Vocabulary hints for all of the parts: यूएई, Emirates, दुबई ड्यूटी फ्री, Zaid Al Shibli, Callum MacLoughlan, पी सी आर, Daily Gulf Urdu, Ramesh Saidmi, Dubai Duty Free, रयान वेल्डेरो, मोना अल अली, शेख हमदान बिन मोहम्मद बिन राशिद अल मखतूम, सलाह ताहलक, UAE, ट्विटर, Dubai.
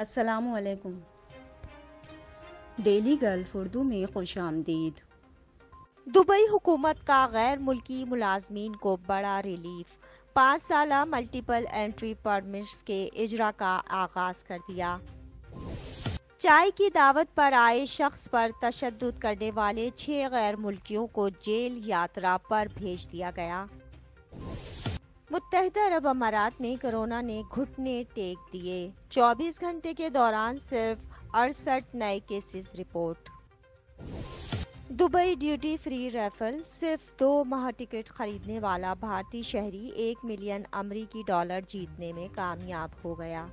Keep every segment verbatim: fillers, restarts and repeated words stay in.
अस्सलामुअलैकुम। Daily gulf Urdu में खुश आमदीद। दुबई हुकूमत का गैर मुल्की मुलाजमीन को बड़ा रिलीफ, पाँच साला मल्टीपल एंट्री परमिट्स के इजरा का आगाज कर दिया। चाय की दावत पर आए शख्स पर तशद्दुद करने वाले छह गैर मुल्कियों को जेल यात्रा पर भेज दिया गया। मुत्तहदा अरब अमारात में कोरोना ने घुटने टेक दिए, चौबीस घंटे के दौरान सिर्फ अड़सठ नए cases report. दुबई ड्यूटी फ्री raffle, सिर्फ दो माह टिकट खरीदने वाला भारतीय शहरी एक मिलियन अमरीकी डॉलर जीतने में कामयाब हो गया।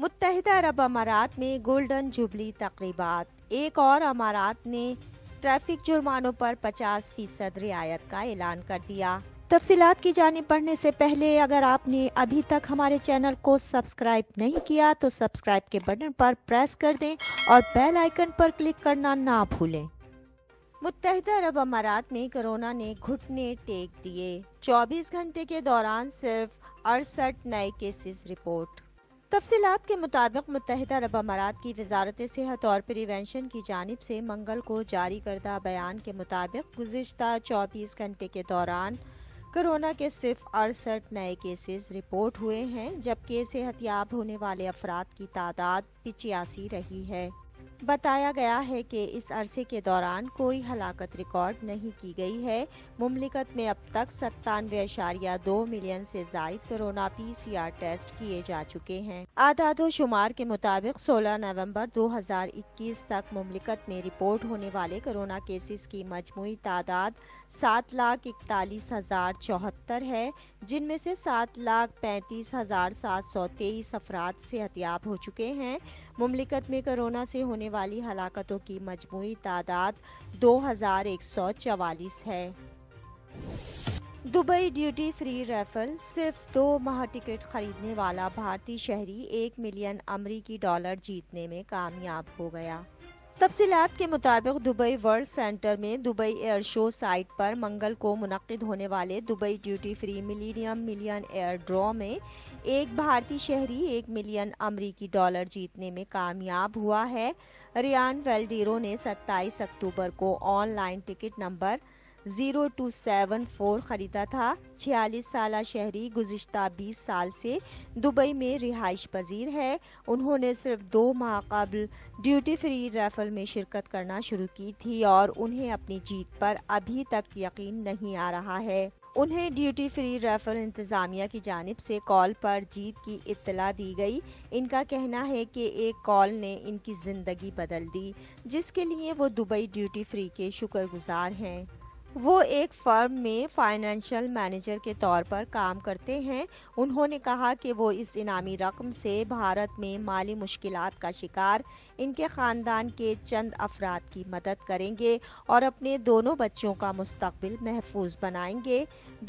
मुत्तहदा अरब अमारात में गोल्डन जुबली तकरीबात, एक और अमारात ने ट्रैफिक जुर्मानों पर पचास फीसद रियायत का ऐलान कर दिया। तफसीलात की जानिब बढ़ने से पहले अगर आपने अभी तक हमारे चैनल को सब्सक्राइब नहीं किया तो सब्सक्राइब के बटन पर प्रेस कर दें और बेल आइकन पर क्लिक करना ना भूलें। मुत्तहदा अरब अमारात में कोरोना ने घुटने टेक दिए, चौबीस घंटे के दौरान सिर्फ अड़सठ नए केसेस रिपोर्ट। तफसीलात के मुताबिक मुत्तहदा अरब अमारात की वजारत सेहत और प्रिवेंशन की जानिब से मंगल को जारी करदा बयान के मुताबिक गुज़िश्ता चौबीस घंटे के दौरान कोरोना के सिर्फ अड़सठ नए केसेस रिपोर्ट हुए हैं, जबकि सेहतयाब होने वाले अफराद की तादाद पिचासी रही है। बताया गया है कि इस अरसे के दौरान कोई हलाकत रिकॉर्ड नहीं की गई है। मुमलिकत में अब तक सत्तानवे अशारिया दो मिलियन से जायद corona पी सी आर test किए जा चुके हैं। आदादो शुमार के मुताबिक सोलह नवंबर दो हज़ार इक्कीस तक मुमलिकत में रिपोर्ट होने वाले कोरोना केसेस की मजमुई तादाद सात लाख इकतालीस हजार चौहत्तर है, जिनमें से सात लाख पैंतीस हजार सात सौ तेईस अफराद सेहतयाब हो चुके हैं। मुमलिकत में कोरोना से होने वाली हलाकतों की मजमूई तादाद दो हज़ार एक सौ चवालीस है। दुबई ड्यूटी फ्री रेफल, सिर्फ दो माह टिकट खरीदने वाला भारतीय शहरी एक मिलियन अमरीकी डॉलर जीतने में कामयाब हो गया। तफसीलात के मुताबिक दुबई वर्ल्ड सेंटर में दुबई एयर शो साइट पर मंगल को मुनक़िद होने वाले दुबई ड्यूटी फ्री millennium million air draw में एक भारतीय शहरी एक मिलियन अमरीकी डॉलर जीतने में कामयाब हुआ है। रयान वेल्डेरो ने सत्ताईस अक्टूबर को online ticket number zero two seven four खरीदा था। छियालीस साला शहरी गुज़िश्ता बीस साल से दुबई में रिहाइश पजीर है। उन्होंने सिर्फ दो माह कबल ड्यूटी फ्री रेफल में शिरकत करना शुरू की थी और उन्हें अपनी जीत पर अभी तक यकीन नहीं आ रहा है। उन्हें ड्यूटी फ्री रेफल इंतज़ामिया की जानिब से कॉल पर जीत की इत्तला दी गई। इनका कहना है कि एक कॉल ने इनकी ज़िंदगी बदल दी, जिसके लिए वो दुबई ड्यूटी फ्री के शुक्रगुजार हैं। वो एक फर्म में फाइनेंशियल मैनेजर के तौर पर काम करते हैं। उन्होंने कहा कि वो इस इनामी रकम से भारत में माली मुश्किलात का शिकार इनके ख़ानदान के चंद अफराद की मदद करेंगे और अपने दोनों बच्चों का मुस्तकबिल महफूज बनाएंगे।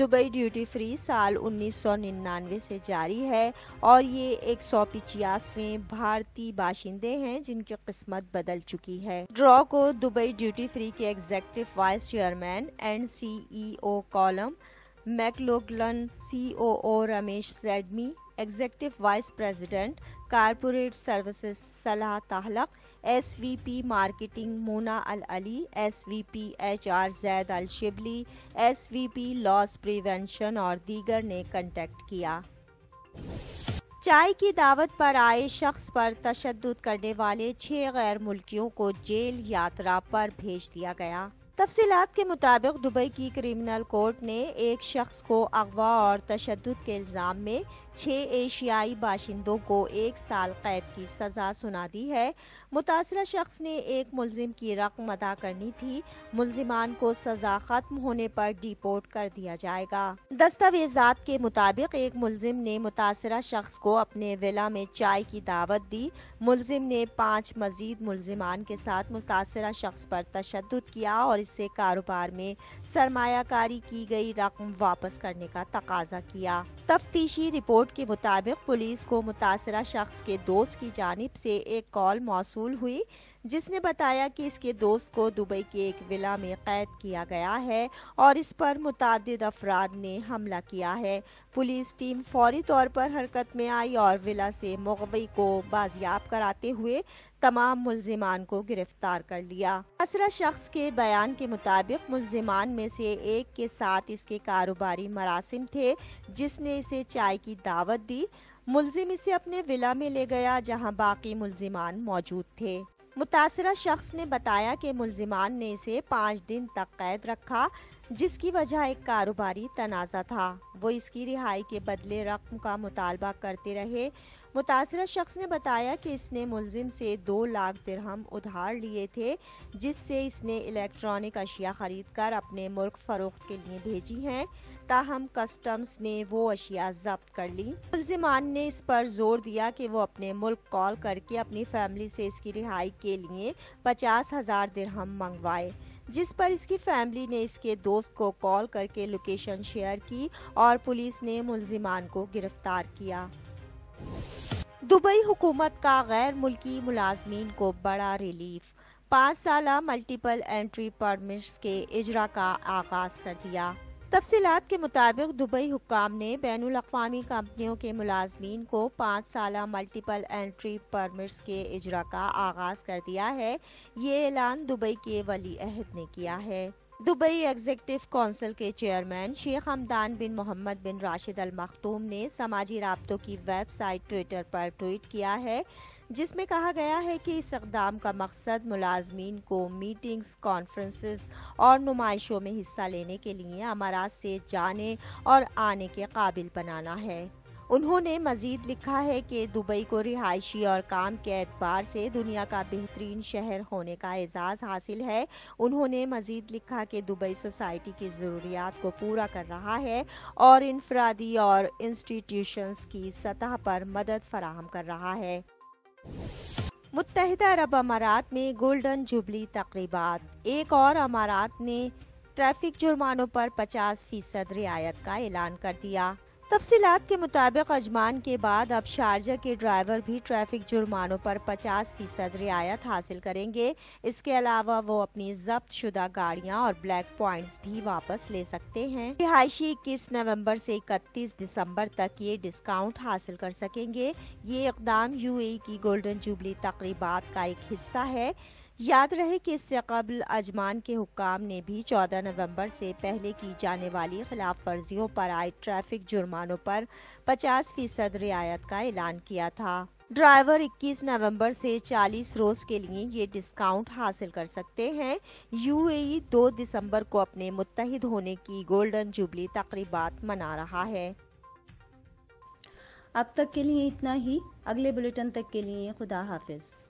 दुबई ड्यूटी फ्री साल उन्नीस सौ निन्यानवे से जारी है और ये एक सौ पिचासवें भारतीय बाशिंदे हैं जिनकी किस्मत बदल चुकी है। ड्रॉ को दुबई ड्यूटी फ्री के executive vice chairman and CEO Colm McLoughlin, COO Ramesh Cidambi, executive vice president corporate services सलाह ताहलक, SVP marketing मोना अल अली, SVP HR Zaid Al Shibli, SVP loss prevention और दीगर ने contact किया। चाय की दावत पर आए शख्स पर तशद्दुद करने वाले छह गैर मुल्कियों को जेल यात्रा पर भेज दिया गया। तफसीलात के मुताबिक दुबई की क्रिमिनल कोर्ट ने एक शख्स को अगवा और तशद्दुद के इल्ज़ाम में छः एशियाई बाशिंदों को एक साल कैद की सज़ा सुना दी है। मुतासरा शख्स ने एक मुलजिम की रकम अदा करनी थी। मुलजिमान को सज़ा ख़त्म होने पर डिपोर्ट कर दिया जाएगा। दस्तावेजात के मुताबिक एक मुलजिम ने मुतासरा शख्स को अपने विला में चाय की दावत दी। मुलजिम ने पाँच मज़ीद मुलजिमान के साथ मुतासरा शख्स पर तशद्दुद किया और इससे कारोबार में सरमायाकारी की गई रकम वापस करने का तकाजा किया। तफ्तीशी रिपोर्ट के मुताबिक पुलिस को मुतासरा शख्स के दोस्त की जानिब से एक कॉल मौसूल हुई जिसने बताया कि इसके दोस्त को दुबई के एक विला में कैद किया गया है और इस पर मुतादिद अफराद ने हमला किया है। पुलिस टीम फौरी तौर पर हरकत में आई और विला से मुग़वी को बाजियाब कराते हुए तमाम मुलजिमान को गिरफ्तार कर लिया। असरा शख्स के बयान के मुताबिक मुलजिमान में से एक के साथ इसके कारोबारी मरासिम थे, जिसने इसे चाय की दावत दी। मुलजिम इसे अपने विला में ले गया जहां बाकी मुलजिमान मौजूद थे। मुतासरा शख्स ने बताया कि मुलजिमान ने इसे पाँच दिन तक कैद रखा, जिसकी वजह एक कारोबारी तनाज़ा था। वो इसकी रिहाई के बदले रकम का मुतालबा करते रहे। मुतासरा शख्स ने बताया कि इसने मुलजिम से दो लाख दिरहम उधार लिए थे, जिससे इसने इलेक्ट्रॉनिक अशिया खरीद कर अपने मुल्क फरोख्त के लिए भेजी हैं, ताहम कस्टम्स ने वो अशिया जब्त कर ली। मुलजिमान ने इस पर जोर दिया कि वो अपने मुल्क कॉल करके अपनी फैमिली से इसकी रिहाई के लिए पचास हज़ार दिरहम मंगवाए, जिस पर इसकी फैमिली ने इसके दोस्त को कॉल करके लोकेशन शेयर की और पुलिस ने मुलजिमान को गिरफ्तार किया। दुबई हुकूमत का गैर मुल्की मुलाजमीन को बड़ा रिलीफ, पाँच साला मल्टीपल एंट्री परमिट्स के इजरा का आगाज़ कर दिया। तफसीलात के मुताबिक दुबई हुकाम ने बैनुल अक़वामी कंपनियों के मुलाजमीन को पाँच साला मल्टीपल एंट्री परमिट्स के इजरा का आगाज़ कर दिया है। ये ऐलान दुबई के वली अहद ने किया है। दुबई एग्जीक्यूटिव कौंसिल के chairman शेख हमदान बिन मोहम्मद बिन राशिद अल मखतूम ने समाजी राब्तों की वेबसाइट ट्विटर पर ट्वीट किया है, जिसमें कहा गया है कि इस इक़दाम का मकसद मुलाजमीन को मीटिंग्स, कॉन्फ्रेंसेस और नुमाइशों में हिस्सा लेने के लिए अमारात से जाने और आने के काबिल बनाना है। उन्होंने मज़ीद लिखा है कि दुबई को रिहायशी और काम के एतबार से दुनिया का बेहतरीन शहर होने का एजाज़ हासिल है। उन्होंने मज़ीद लिखा कि दुबई सोसाइटी की ज़रूरियात को पूरा कर रहा है और इनफरादी और इंस्टीट्यूशंस की सतह पर मदद फराहम कर रहा है। मुत्तहिदा अरब अमारात में गोल्डन जुबली तकरीबात, एक और अमारात ने ट्रैफिक जुर्मानों पर पचास फीसद रियायत का ऐलान कर दिया। तफसीलात के मुताबिक अजमान के बाद अब शारजा के ड्राइवर भी ट्रैफिक जुर्मानों पर पचास फीसद रियायत हासिल करेंगे। इसके अलावा वो अपनी जब्त शुदा गाड़ियाँ और ब्लैक पॉइंट्स भी वापस ले सकते हैं। रिहायशी इक्कीस नवंबर से इकतीस दिसंबर तक ये डिस्काउंट हासिल कर सकेंगे। ये इकदाम यूएई की गोल्डन जुबली तकरीबात का एक हिस्सा है। याद रहे कि इससे कबल अजमान के हुक्काम ने भी चौदह नवंबर से पहले की जाने वाली खिलाफ वर्जियों पर आए ट्रैफिक जुर्मानों पर पचास फीसद रियायत का ऐलान किया था। ड्राइवर इक्कीस नवंबर से चालीस रोज़ के लिए ये डिस्काउंट हासिल कर सकते हैं। यूएई दो दिसंबर को अपने मुत्तहिद होने की गोल्डन जुबली तकरीबात मना रहा है। अब तक के लिए इतना ही, अगले बुलेटिन तक के लिए खुदा हाफिज।